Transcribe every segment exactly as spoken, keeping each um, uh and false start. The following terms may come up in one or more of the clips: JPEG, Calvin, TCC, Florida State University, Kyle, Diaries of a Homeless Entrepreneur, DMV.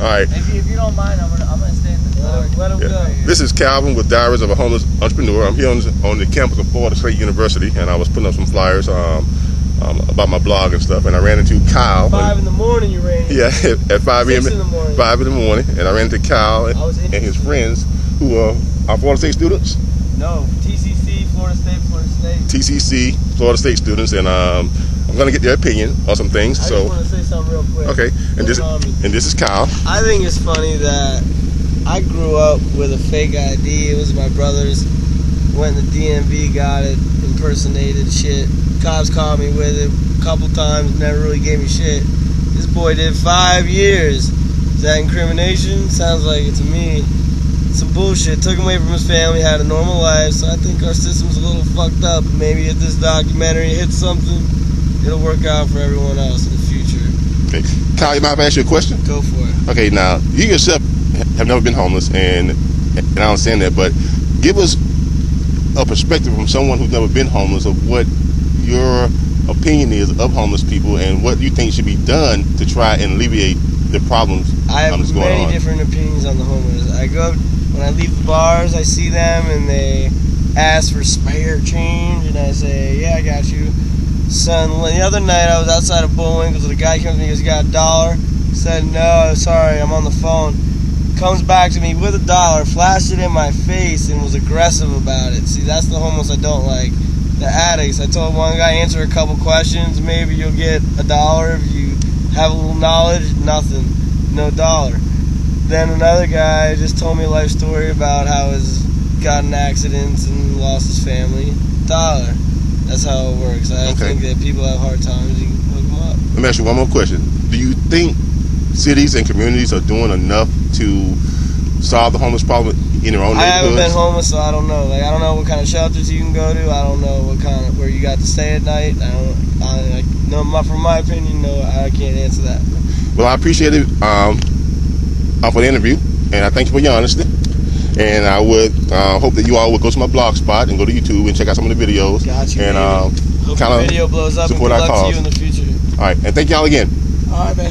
All right. If you, if you don't mind, I'm gonna, I'm gonna stay in the dark. Let him yeah. go. Here. This is Calvin with Diaries of a Homeless Entrepreneur. I'm here on, on the campus of Florida State University, and I was putting up some flyers um, um, about my blog and stuff, and I ran into Kyle. Five and, in the morning, you ran. Into yeah, at, at five Six in, in the morning. Five in the morning, and I ran into Kyle and, and his friends who uh, are Florida State students. No, T C C, Florida State, Florida State. T C C, Florida State students, and um, I'm gonna get their opinion on some things. I so. Just want to say something real quick. Okay, and this um, and this is Kyle. I think it's funny that I grew up with a fake I D. It was my brother's. Went to D M V, got it, impersonated shit. Cops caught me with it a couple times. Never really gave me shit. This boy did five years. Is that incrimination? Sounds like it to me. Some bullshit, took him away from his family, had a normal life, so I think our system's a little fucked up. Maybe if this documentary hits something, it'll work out for everyone else in the future. Okay. Kyle, you mind if I ask you a question? Go for it. Okay, now, you yourself have never been homeless, and, and I understand that, but give us a perspective from someone who's never been homeless of what your opinion is of homeless people and what you think should be done to try and alleviate the problems I have going many on. Different opinions on the homeless. I go up, when I leave the bars, I see them and they ask for spare change, and I say, yeah, I got you. Son, the other night I was outside of bowling because the guy comes to me, he goes, you got a dollar? I said, no, sorry, I'm on the phone. Comes back to me with a dollar, flashed it in my face, and was aggressive about it. See, that's the homeless I don't like. The addicts, I told one guy, answer a couple questions, maybe you'll get a dollar if you have a little knowledge, nothing, no dollar. Then another guy just told me a life story about how he's gotten accidents and lost his family. Dollar. That's how it works. I okay. think that people have hard times. You can hook them up. Let me ask you one more question. Do you think cities and communities are doing enough to solve the homeless problem in their own neighborhoods? I haven't been homeless, so I don't know. Like I don't know what kind of shelters you can go to. I don't know what kind of where you got to stay at night. I don't. I, I no, my, from my opinion, no, I can't answer that. Well, I appreciate it. Um, Uh, for the interview, and I thank you for your honesty, and I would uh, hope that you all would go to my blog spot and go to YouTube and check out some of the videos. Got you, and um, kind of video blows up support and good our luck cause. To you in the future. All right, and thank y'all again. All right, man.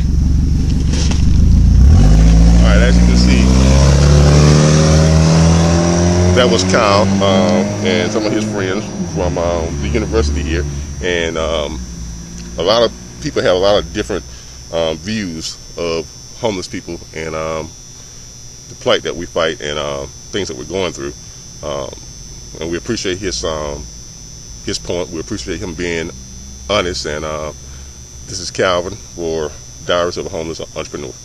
All right, as you can see, that was Kyle um, and some of his friends from um, the university here, and um, a lot of people have a lot of different um, views of homeless people and um, the plight that we fight and uh, things that we're going through, um, and we appreciate his um, his point. We appreciate him being honest. And uh, this is Calvin for Diaries of a Homeless Entrepreneur.